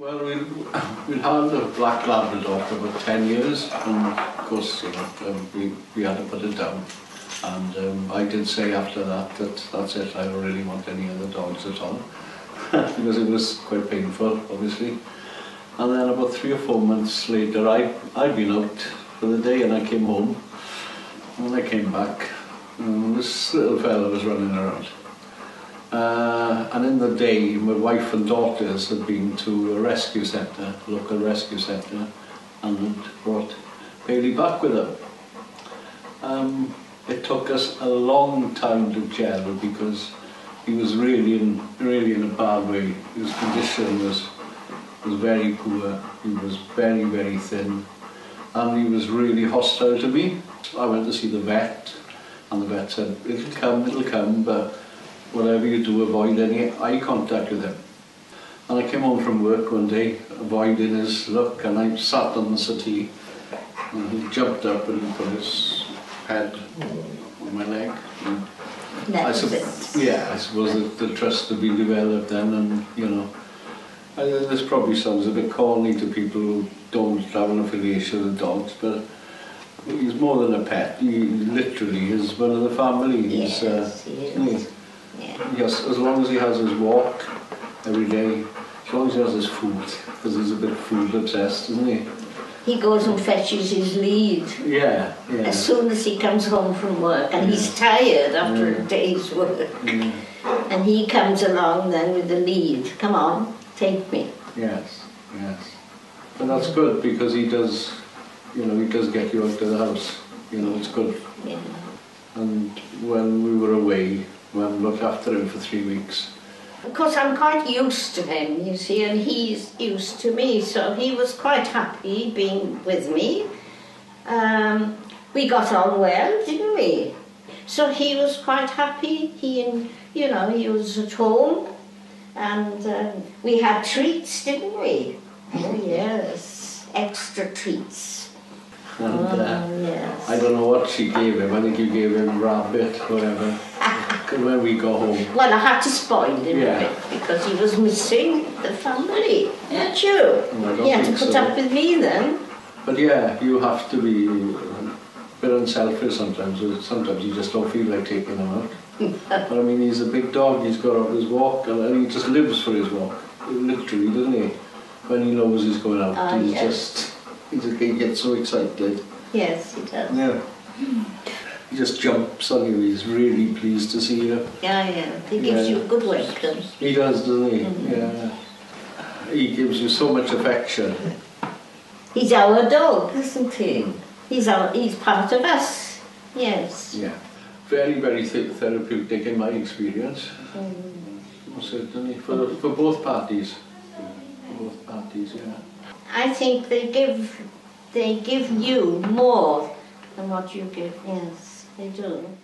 Well, we'll have the black Labrador for about 10 years, and of course, you know, we had to put it down. And I did say after that that's it, I don't really want any other dogs at all, because it was quite painful, obviously. And then about 3 or 4 months later, I'd been out for the day and I came home. And I came back, and this little fella was running around. And in the day, my wife and daughters had been to a rescue centre, a local rescue centre, and had brought Bailey back with them. It took us a long time to gel because he was really in a bad way. His condition was very poor. He was very, very thin, and he was really hostile to me. I went to see the vet, and the vet said, it'll come, but whatever you do, avoid any eye contact with him." And I came home from work one day, avoiding his look, and I sat on the settee, and he jumped up and put his head on my leg. And I suppose the trust had been developed then, and you know. This probably sounds a bit corny to people who don't have an affiliation with dogs, but he's more than a pet. He literally is one of the family. Yes, he is. Yeah. Yes, as long as he has his walk every day, as long as he has his food, because he's a bit food obsessed, isn't he? He goes and fetches his lead. Yeah, yeah. As soon as he comes home from work, and he's tired after a day's work, and he comes along then with the lead. Come on. Take me. Yes, yes. And that's good because he does, you know, he does get you out of the house. You know, it's good. Yeah. And when we were away, Mum looked after him for 3 weeks. Of course, I'm quite used to him, you see, and he's used to me, so he was quite happy being with me. We got on well, didn't we? So he was quite happy. You know, he was at home. And we had treats, didn't we? Oh yes, extra treats. And, yes. I don't know what she gave him. I think you gave him rabbit, whatever. When we got home. Well, I had to spoil him a bit because he was missing the family, weren't you? No, he had to put up with me then. But yeah, you have to be a bit unselfish sometimes. Sometimes you just don't feel like taking them out. But I mean, he's a big dog, he's got out his walk, and he just lives for his walk, literally, doesn't he? When he knows he's going out, he gets so excited. Yes, he does. Yeah. He just jumps on you, he's really pleased to see you. Yeah, yeah, he gives you a good welcome. He does, doesn't he? Yeah. He gives you so much affection. He's our dog, isn't he? He's part of us, yes. Yeah. Very, very therapeutic in my experience, certainly, for both parties. Yeah. I think they give you more than what you give. Yes, they do.